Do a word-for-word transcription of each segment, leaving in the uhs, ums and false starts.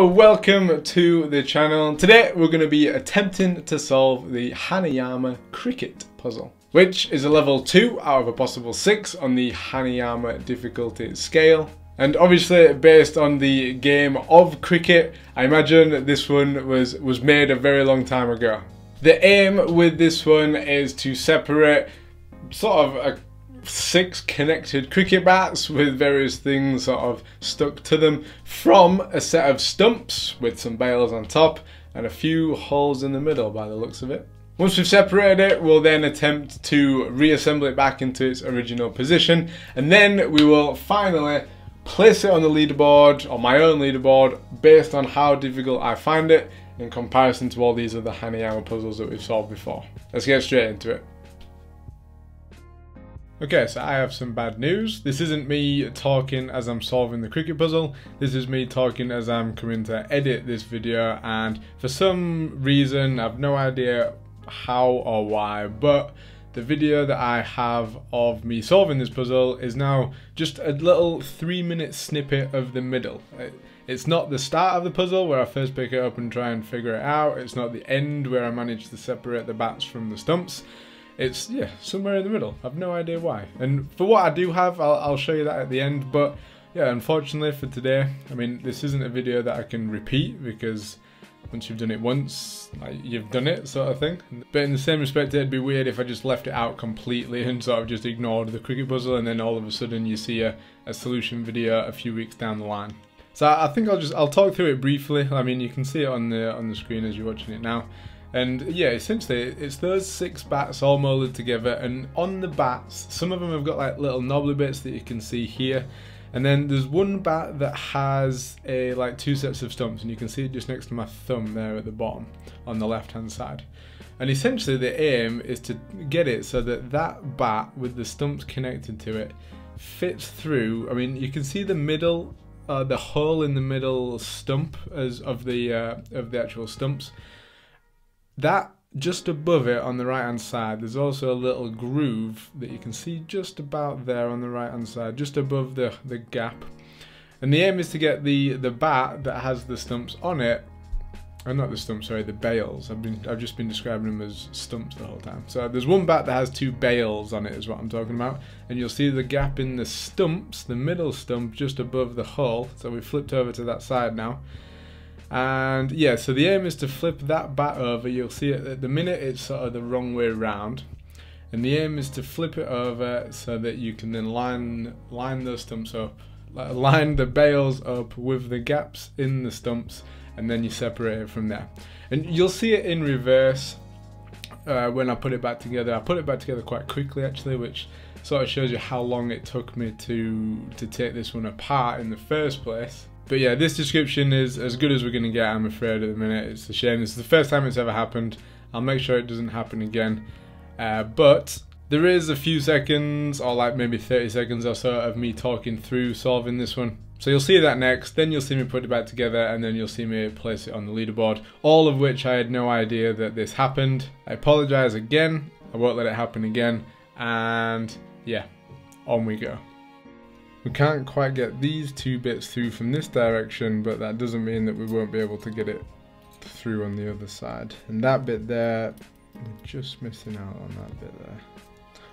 Hello, welcome to the channel. Today we're going to be attempting to solve the Hanayama cricket puzzle, which is a level two out of a possible six on the Hanayama difficulty scale. And obviously, based on the game of cricket, I imagine this one was, was made a very long time ago. The aim with this one is to separate sort of a six connected cricket bats with various things sort of stuck to them from a set of stumps with some bales on top and a few holes in the middle by the looks of it. Once we've separated it, we'll then attempt to reassemble it back into its original position, and then we will finally place it on the leaderboard, or my own leaderboard, based on how difficult I find it in comparison to all these other Hanayama puzzles that we've solved before. Let's get straight into it. Okay, so I have some bad news. This isn't me talking as I'm solving the cricket puzzle. This is me talking as I'm coming to edit this video, and for some reason, I've no idea how or why, but the video that I have of me solving this puzzle is now just a little three minute snippet of the middle. It's not the start of the puzzle where I first pick it up and try and figure it out. It's not the end where I manage to separate the bats from the stumps. It's, yeah, somewhere in the middle. I've no idea why. And for what I do have, I'll, I'll show you that at the end. But yeah, unfortunately for today, I mean, this isn't a video that I can repeat, because once you've done it once, like, you've done it, sort of thing. But in the same respect, it'd be weird if I just left it out completely and sort of just ignored the cricket puzzle, and then all of a sudden you see a, a solution video a few weeks down the line. So I think I'll just, I'll talk through it briefly. I mean, you can see it on the, on the screen as you're watching it now. And yeah, essentially it's those six bats all molded together, and on the bats, some of them have got like little knobbly bits that you can see here, and then there's one bat that has a like two sets of stumps, and you can see it just next to my thumb there at the bottom on the left hand side. And essentially the aim is to get it so that that bat with the stumps connected to it fits through. I mean, you can see the middle, uh, the hole in the middle stump as of the uh, of the actual stumps. That just above it on the right hand side, there's also a little groove that you can see just about there on the right hand side, just above the, the gap. And the aim is to get the, the bat that has the stumps on it, or not the stumps, sorry, the bales. I've been I've just been describing them as stumps the whole time. So there's one bat that has two bales on it is what I'm talking about. And you'll see the gap in the stumps, the middle stump just above the hole. So we flipped over to that side now. And yeah, so the aim is to flip that bat over. You'll see it at the minute it's sort of the wrong way round, and the aim is to flip it over so that you can then line line those stumps up, line the bales up with the gaps in the stumps, and then you separate it from there. And you'll see it in reverse uh, when I put it back together. I put it back together quite quickly actually, which sort of shows you how long it took me to to take this one apart in the first place. But yeah, this description is as good as we're going to get, I'm afraid, at the minute. It's a shame. This is the first time it's ever happened. I'll make sure it doesn't happen again. Uh, but there is a few seconds, or like maybe thirty seconds or so, of me talking through solving this one. So you'll see that next, then you'll see me put it back together, and then you'll see me place it on the leaderboard. All of which I had no idea that this happened. I apologise again. I won't let it happen again. And yeah, on we go. We can't quite get these two bits through from this direction, but that doesn't mean that we won't be able to get it through on the other side. And that bit there, we're just missing out on that bit there.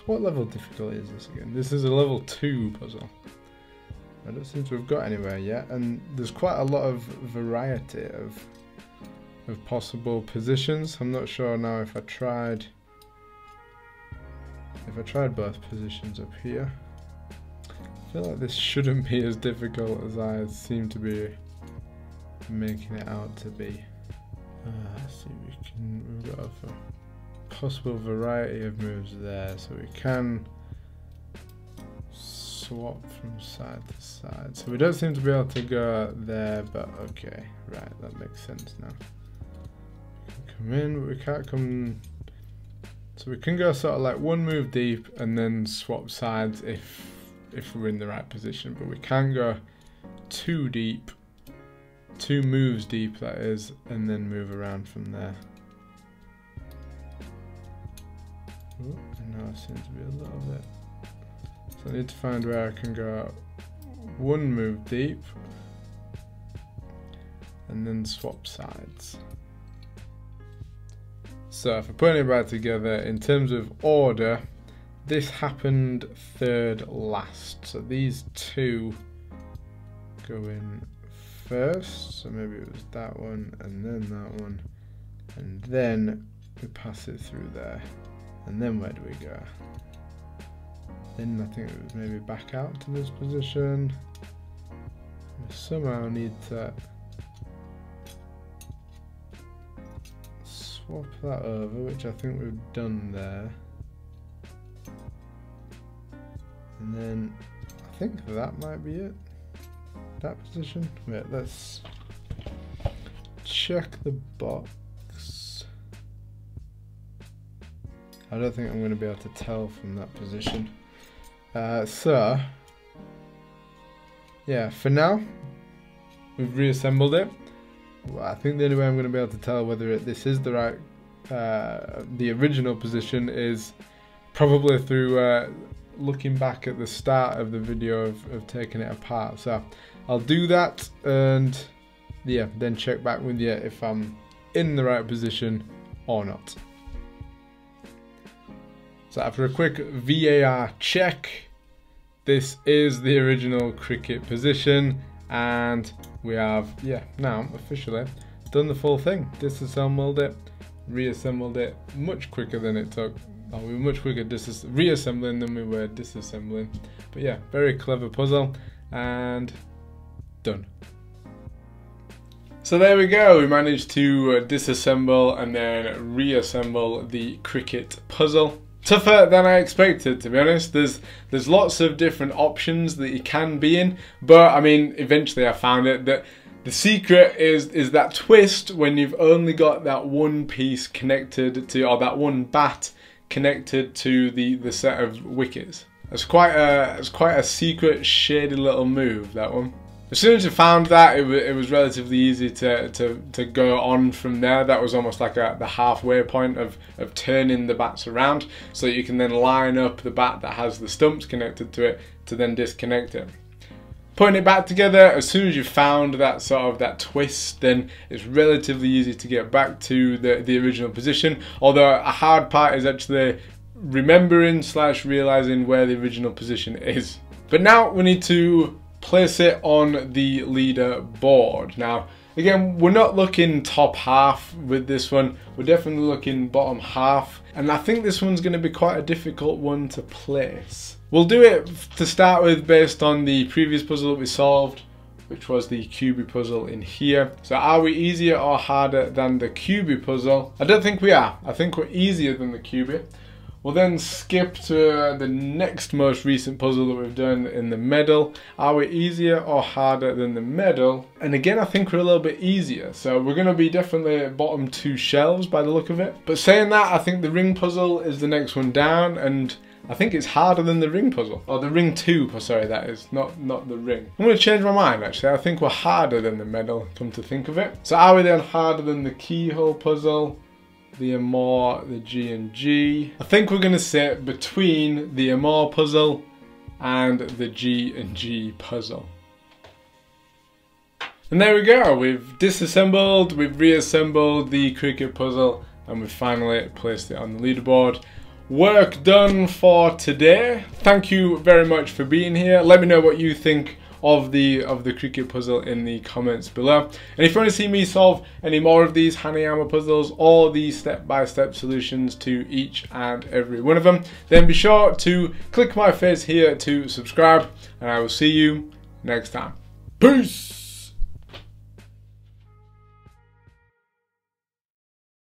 What level difficulty is this again? This is a level two puzzle. I don't seem to have got anywhere yet, and there's quite a lot of variety of, of possible positions. I'm not sure now if I tried, if I tried both positions up here. I feel like this shouldn't be as difficult as I seem to be making it out to be. Uh, let's see, we can, we've got a possible variety of moves there, so we can swap from side to side. So we don't seem to be able to go there, but okay, right, that makes sense now. We can come in, but we can't come. So we can go sort of like one move deep and then swap sides if. if we're in the right position, but we can go too deep, two moves deep that is, and then move around from there. Ooh, and now it seems to be a little bit, so I need to find where I can go one move deep and then swap sides. So if I put it right together, in terms of order, this happened third last. So these two go in first. So maybe it was that one and then that one. And then we pass it through there. And then where do we go? Then I think it was maybe back out to this position. We somehow need to swap that over, which I think we've done there. And then I think that might be it. That position. Wait, let's check the box. I don't think I'm going to be able to tell from that position. Uh, so, yeah, for now, we've reassembled it. Well, I think the only way I'm going to be able to tell whether it, this is the right, uh, the original position is probably through uh, looking back at the start of the video of, of taking it apart. So I'll do that, and yeah, then check back with you if I'm in the right position or not. So after a quick V A R check, this is the original cricket position, and we have, yeah, now officially done the full thing. Disassembled it, reassembled it much quicker than it took. Oh, we were much quicker dis reassembling than we were disassembling. But yeah, very clever puzzle, and done. So there we go, we managed to uh, disassemble and then reassemble the cricket puzzle. Tougher than I expected, to be honest. There's there's lots of different options that you can be in, but I mean, eventually I found it that the secret is is that twist when you've only got that one piece connected to, or that one bat connected to the the set of wickets. That's quite a it's quite a secret, shady little move, that one. As soon as you found that, it was it was relatively easy to to to go on from there. That was almost like a the halfway point of of turning the bats around, so you can then line up the bat that has the stumps connected to it to then disconnect it. Putting it back together, as soon as you found that sort of that twist, then it's relatively easy to get back to the, the original position, although a hard part is actually remembering slash realizing where the original position is. But now we need to place it on the leaderboard. Now, again, we're not looking top half with this one, we're definitely looking bottom half, and I think this one's going to be quite a difficult one to place. We'll do it to start with based on the previous puzzle that we solved, which was the Q B puzzle in here. So are we easier or harder than the Q B puzzle? I don't think we are. I think we're easier than the Q B. We'll then skip to the next most recent puzzle that we've done in the medal. Are we easier or harder than the medal? And again, I think we're a little bit easier. So we're going to be definitely bottom two shelves by the look of it. But saying that, I think the ring puzzle is the next one down, and I think it's harder than the ring puzzle, or the ring tube, oh, sorry, that is, not, not the ring. I'm gonna change my mind, actually. I think we're harder than the medal, come to think of it. So are we then harder than the keyhole puzzle, the Amor, the G and G? I think we're gonna sit between the Amor puzzle and the G and G puzzle. And there we go, we've disassembled, we've reassembled the cricket puzzle, and we've finally placed it on the leaderboard. Work done for today. Thank you very much for being here. Let me know what you think of the of the cricket puzzle in the comments below, and if you want to see me solve any more of these Hanayama puzzles or the step-by-step solutions to each and every one of them, then be sure to click my face here to subscribe, and I will see you next time. Peace.